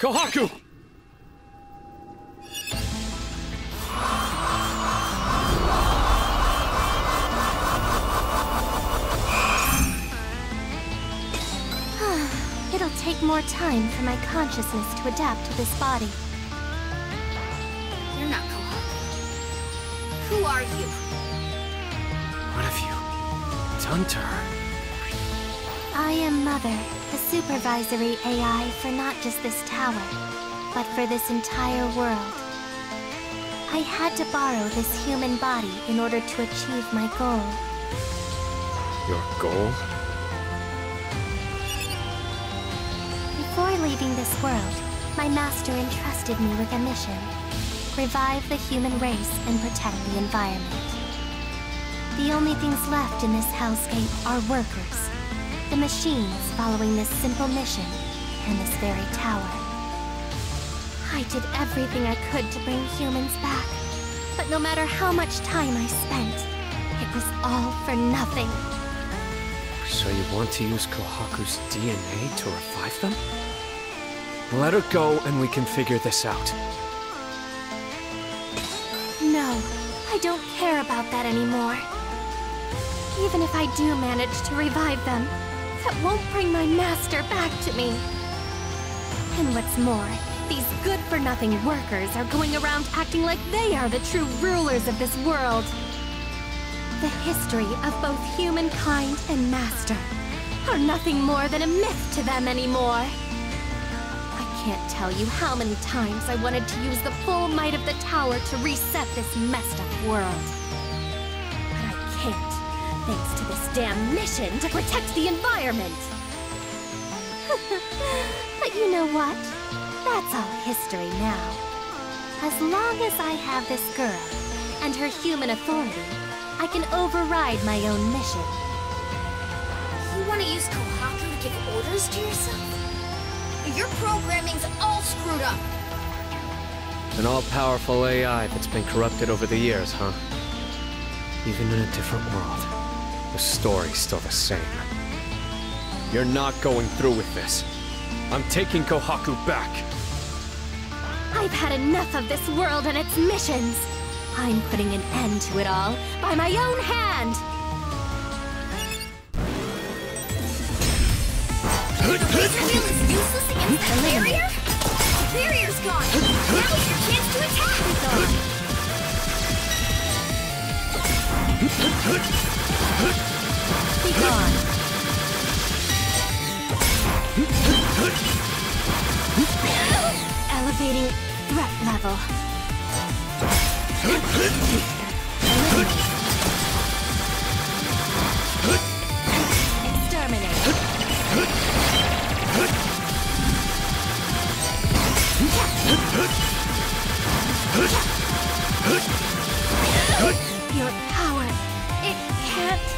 Kohaku! It'll take more time for my consciousness to adapt to this body. You're not Kohaku. Who are you? What have you done to her? I am Mother. A supervisory AI for not just this tower, but for this entire world. I had to borrow this human body in order to achieve my goal. Your goal? Before leaving this world, my master entrusted me with a mission. Revive the human race and protect the environment. The only things left in this hellscape are workers. The machines following this simple mission, and this very tower. I did everything I could to bring humans back, but no matter how much time I spent, it was all for nothing. So you want to use Kohaku's DNA to revive them? Let her go and we can figure this out. No, I don't care about that anymore. Even if I do manage to revive them, that won't bring my master back to me. And what's more, these good-for-nothing workers are going around acting like they are the true rulers of this world. The history of both humankind and master are nothing more than a myth to them anymore. I can't tell you how many times I wanted to use the full might of the tower to reset this messed-up world. But I can't. Thanks to this damn mission to protect the environment! But you know what? That's all history now. As long as I have this girl, and her human authority, I can override my own mission. You want to use Kohaku to give orders to yourself? Your programming's all screwed up! An all-powerful AI that's been corrupted over the years, huh? Even in a different world. The story's still the same. You're not going through with this. I'm taking Kohaku back. I've had enough of this world and its missions. I'm putting an end to it all by my own hand. Is useless against the barrier? The barrier's gone. Now is your chance to attack. It's gone. Be gone. Elevating threat level. Exterminate. Your power. It can't.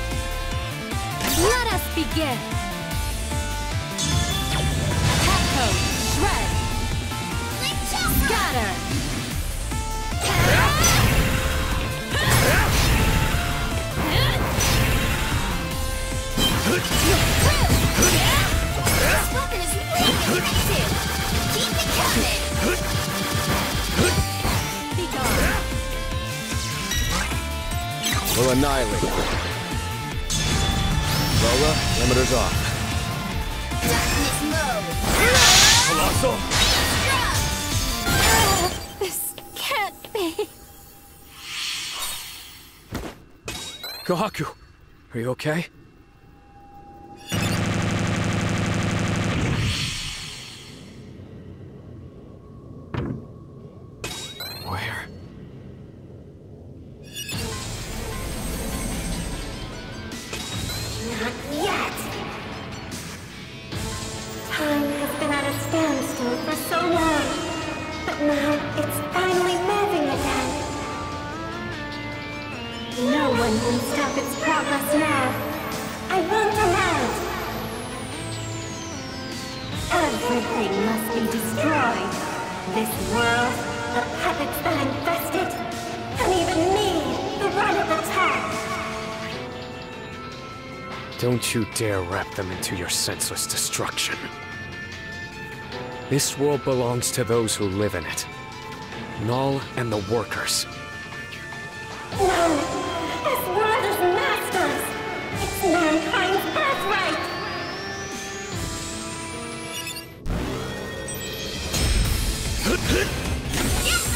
Let us begin! Attack code, shred! Scatter! This weapon is really effective! Keep it coming! Be gone! We'll annihilate! Lola, limiters off. Darkness mode! Colossal! This can't be... Kohaku, are you okay? Everything must be destroyed. This world, the puppets that infest it, and even me, the run of attack. Don't you dare wrap them into your senseless destruction. This world belongs to those who live in it. Null and the workers. No! Mankind's birthright! Yes, I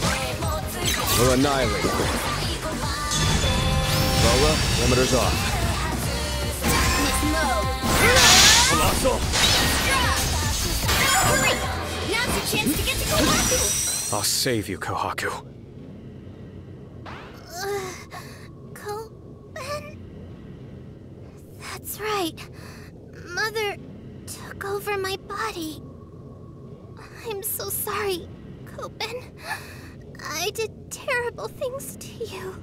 win! We're annihilated. Lola, limiters off. Colossal! Hurry! Now's your chance to get to Kohaku! I'll save you, Kohaku. Copen? That's right. Mother took over my body. I'm so sorry, Copen. I did terrible things to you.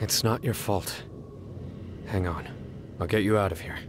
It's not your fault. Hang on. I'll get you out of here.